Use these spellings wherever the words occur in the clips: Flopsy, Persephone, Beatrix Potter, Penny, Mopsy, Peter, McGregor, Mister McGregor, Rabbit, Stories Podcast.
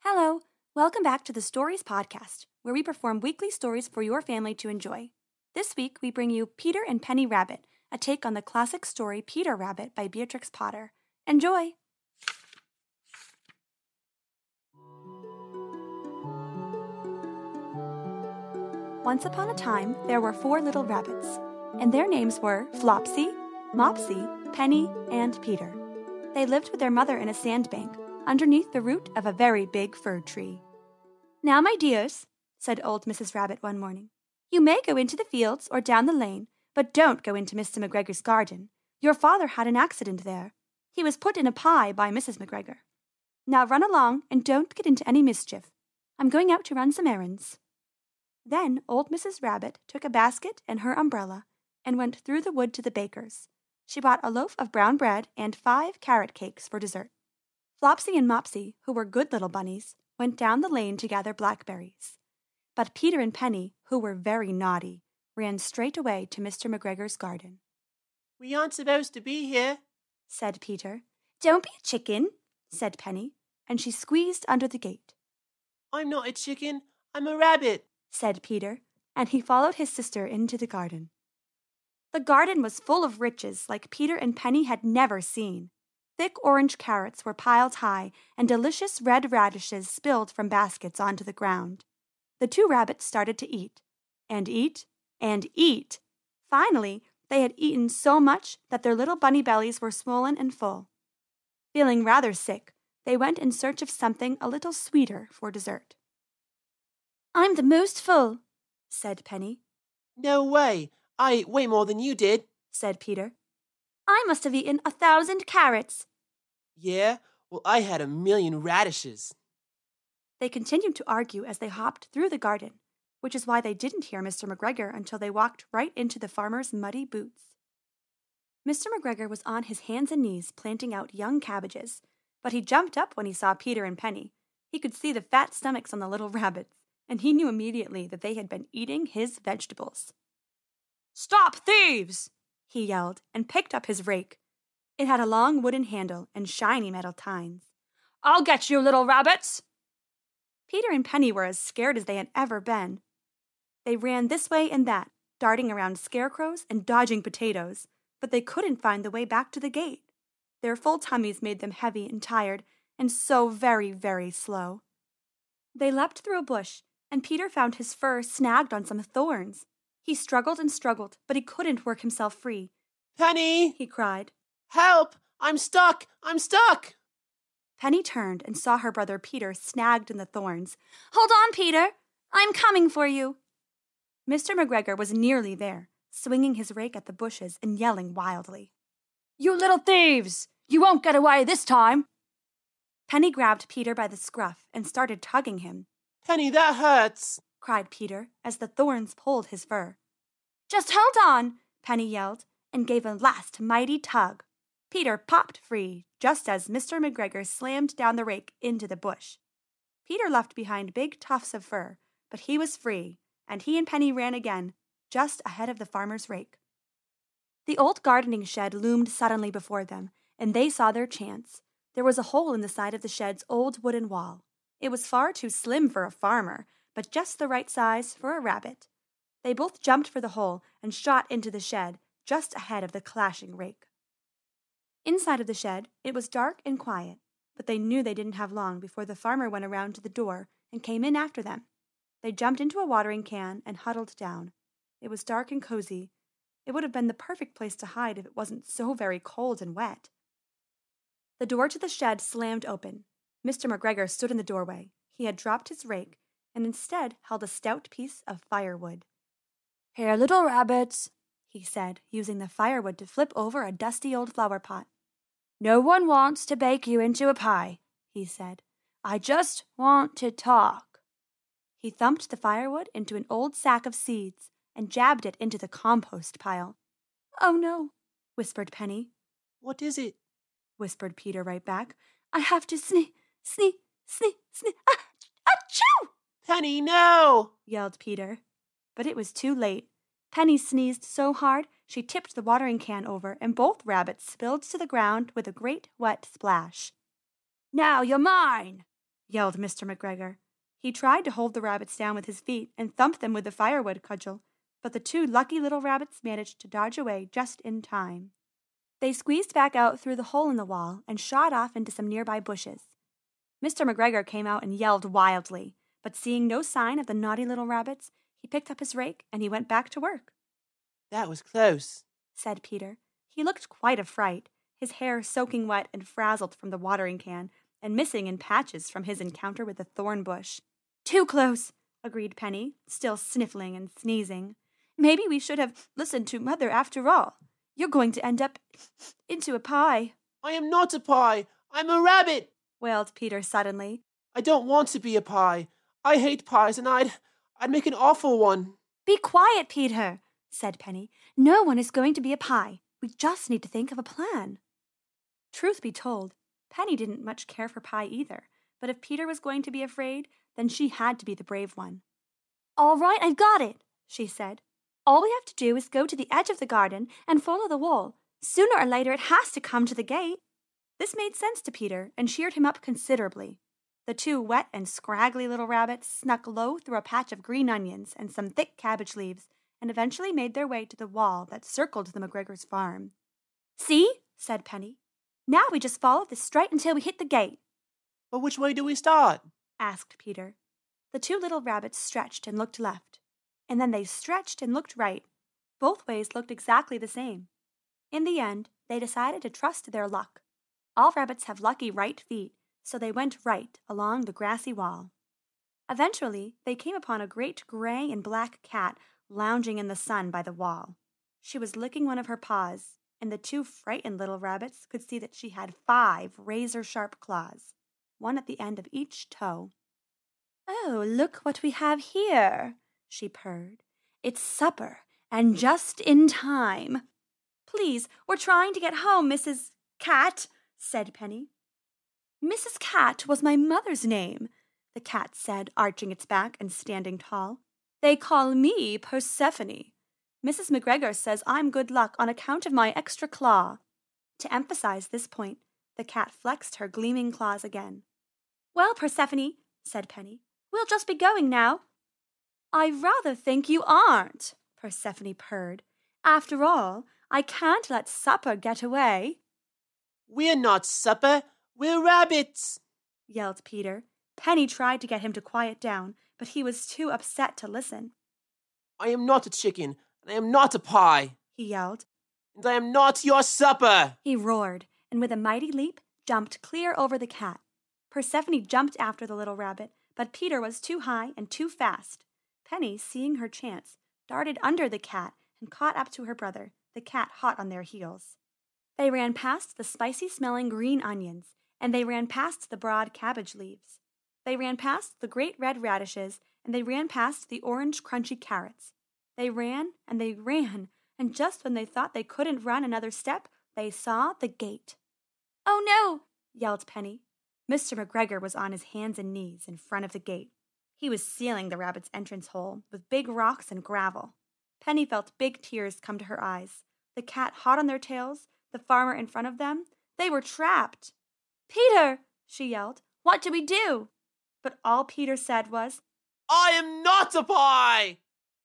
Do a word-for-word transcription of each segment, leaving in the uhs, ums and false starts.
Hello, welcome back to the Stories Podcast, where we perform weekly stories for your family to enjoy. This week, we bring you Peter and Penny Rabbit, a take on the classic story Peter Rabbit by Beatrix Potter. Enjoy! Once upon a time, there were four little rabbits, and their names were Flopsy, Mopsy, Penny, and Peter. They lived with their mother in a sandbank, underneath the root of a very big fir tree. "Now, my dears," said old Missus Rabbit one morning, "you may go into the fields or down the lane, but don't go into Mister McGregor's garden. Your father had an accident there. He was put in a pie by Missus McGregor. Now run along and don't get into any mischief. I'm going out to run some errands." Then old Missus Rabbit took a basket and her umbrella and went through the wood to the baker's. She bought a loaf of brown bread and five carrot cakes for dessert. Flopsy and Mopsy, who were good little bunnies, went down the lane to gather blackberries. But Peter and Penny, who were very naughty, ran straight away to Mister McGregor's garden. "We aren't supposed to be here," said Peter. "Don't be a chicken," said Penny, and she squeezed under the gate. "I'm not a chicken, I'm a rabbit," said Peter, and he followed his sister into the garden. The garden was full of riches like Peter and Penny had never seen. Thick orange carrots were piled high, and delicious red radishes spilled from baskets onto the ground. The two rabbits started to eat, and eat, and eat. Finally, they had eaten so much that their little bunny bellies were swollen and full. Feeling rather sick, they went in search of something a little sweeter for dessert. "I'm the most full," said Penny. "No way! I ate way more than you did," said Peter. "I must have eaten a thousand carrots." "Yeah, well, I had a million radishes." They continued to argue as they hopped through the garden, which is why they didn't hear Mister McGregor until they walked right into the farmer's muddy boots. Mister McGregor was on his hands and knees planting out young cabbages, but he jumped up when he saw Peter and Penny. He could see the fat stomachs on the little rabbits, and he knew immediately that they had been eating his vegetables. "Stop thieves!" he yelled, and picked up his rake. It had a long wooden handle and shiny metal tines. "I'll get you, little rabbits!" Peter and Penny were as scared as they had ever been. They ran this way and that, darting around scarecrows and dodging potatoes, but they couldn't find the way back to the gate. Their full tummies made them heavy and tired, and so very, very slow. They leapt through a bush, and Peter found his fur snagged on some thorns. He struggled and struggled, but he couldn't work himself free. "Penny!" he cried. "Help! I'm stuck! I'm stuck!" Penny turned and saw her brother Peter snagged in the thorns. "Hold on, Peter! I'm coming for you!" Mister McGregor was nearly there, swinging his rake at the bushes and yelling wildly. "You little thieves! You won't get away this time!" Penny grabbed Peter by the scruff and started tugging him. "Penny, that hurts!" cried Peter as the thorns pulled his fur. "Just hold on!" Penny yelled, and gave a last mighty tug. Peter popped free, just as Mister McGregor slammed down the rake into the bush. Peter left behind big tufts of fur, but he was free, and he and Penny ran again, just ahead of the farmer's rake. The old gardening shed loomed suddenly before them, and they saw their chance. There was a hole in the side of the shed's old wooden wall. It was far too slim for a farmer, but just the right size for a rabbit. They both jumped for the hole and shot into the shed, just ahead of the clashing rake. Inside of the shed, it was dark and quiet, but they knew they didn't have long before the farmer went around to the door and came in after them. They jumped into a watering can and huddled down. It was dark and cozy. It would have been the perfect place to hide if it wasn't so very cold and wet. The door to the shed slammed open. Mister McGregor stood in the doorway. He had dropped his rake and instead held a stout piece of firewood. "Here, little rabbits," he said, using the firewood to flip over a dusty old flower pot. "No one wants to bake you into a pie," he said. "I just want to talk." He thumped the firewood into an old sack of seeds and jabbed it into the compost pile. "Oh, no," whispered Penny. "What is it?" whispered Peter right back. "I have to sne, sne, sne, sne, ah, achoo!" "Penny, no!" yelled Peter. But it was too late. Penny sneezed so hard she tipped the watering can over, and both rabbits spilled to the ground with a great wet splash. "Now you're mine!" yelled Mister McGregor. He tried to hold the rabbits down with his feet and thumped them with the firewood cudgel, but the two lucky little rabbits managed to dodge away just in time. They squeezed back out through the hole in the wall and shot off into some nearby bushes. Mister McGregor came out and yelled wildly, but seeing no sign of the naughty little rabbits, he picked up his rake and he went back to work. "That was close," said Peter. He looked quite a fright, his hair soaking wet and frazzled from the watering can, and missing in patches from his encounter with the thorn bush. "Too close," agreed Penny, still sniffling and sneezing. "Maybe we should have listened to Mother after all. You're going to end up into a pie." "I am not a pie. I'm a rabbit," wailed Peter suddenly. "I don't want to be a pie. I hate pies, and I'd, I'd make an awful one." "Be quiet, Peter," said Penny. "No one is going to be a pie. We just need to think of a plan." Truth be told, Penny didn't much care for pie either, but if Peter was going to be afraid, then she had to be the brave one. "All right, I've got it," she said. "All we have to do is go to the edge of the garden and follow the wall. Sooner or later, it has to come to the gate." This made sense to Peter and cheered him up considerably. The two wet and scraggly little rabbits snuck low through a patch of green onions and some thick cabbage leaves, and eventually made their way to the wall that circled the McGregor's farm. "See," said Penny. "Now we just follow this straight until we hit the gate." "But which way do we start?" asked Peter. The two little rabbits stretched and looked left, and then they stretched and looked right. Both ways looked exactly the same. In the end, they decided to trust their luck. All rabbits have lucky right feet, so they went right along the grassy wall. Eventually, they came upon a great gray and black cat lounging in the sun by the wall. She was licking one of her paws, and the two frightened little rabbits could see that she had five razor-sharp claws, one at the end of each toe. "Oh, look what we have here," she purred. "It's supper, and just in time." "Please, we're trying to get home, Missus Cat," said Penny. "Missus Cat was my mother's name," the cat said, arching its back and standing tall. "They call me Persephone. Missus McGregor says I'm good luck on account of my extra claw." To emphasize this point, the cat flexed her gleaming claws again. "Well, Persephone," said Penny, "we'll just be going now." "I rather think you aren't," Persephone purred. "After all, I can't let supper get away." "We're not supper, we're rabbits," yelled Peter. Penny tried to get him to quiet down, but he was too upset to listen. "I am not a chicken. I am not a pie," he yelled. "And I am not your supper," he roared, and with a mighty leap, jumped clear over the cat. Persephone jumped after the little rabbit, but Peter was too high and too fast. Penny, seeing her chance, darted under the cat and caught up to her brother, the cat hot on their heels. They ran past the spicy-smelling green onions, and they ran past the broad cabbage leaves. They ran past the great red radishes, and they ran past the orange crunchy carrots. They ran and they ran, and just when they thought they couldn't run another step, they saw the gate. "Oh, no!" yelled Penny. Mister McGregor was on his hands and knees in front of the gate. He was sealing the rabbit's entrance hole with big rocks and gravel. Penny felt big tears come to her eyes. The cat hot on their tails, the farmer in front of them, they were trapped. "Peter!" she yelled. "What do we do?" But all Peter said was, "I am not a pie!"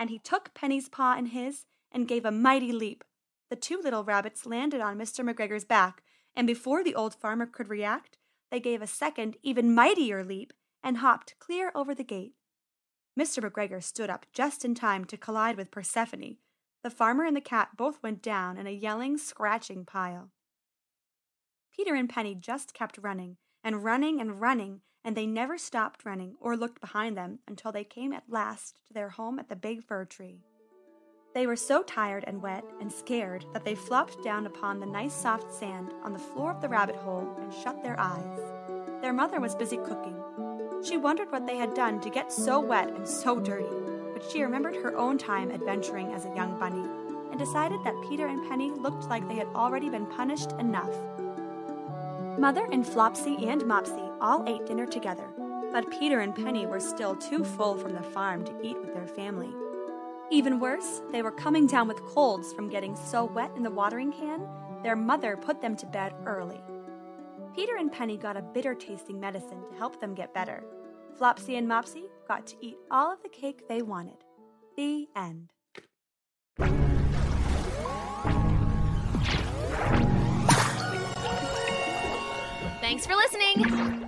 And he took Penny's paw in his and gave a mighty leap. The two little rabbits landed on Mister McGregor's back, and before the old farmer could react, they gave a second, even mightier leap and hopped clear over the gate. Mister McGregor stood up just in time to collide with Persephone. The farmer and the cat both went down in a yelling, scratching pile. Peter and Penny just kept running, and running and running, and they never stopped running or looked behind them until they came at last to their home at the big fir tree. They were so tired and wet and scared that they flopped down upon the nice soft sand on the floor of the rabbit hole and shut their eyes. Their mother was busy cooking. She wondered what they had done to get so wet and so dirty, but she remembered her own time adventuring as a young bunny and decided that Peter and Penny looked like they had already been punished enough. Mother and Flopsy and Mopsy all ate dinner together, but but Peter and Penny were still too full from the farm to eat with their family. Even worse, they were coming down with colds from getting so wet in the watering can, their mother put them to bed early. Peter and Penny got a bitter-tasting medicine to help them get better. Flopsy and Mopsy got to eat all of the cake they wanted. The end. Thanks for listening!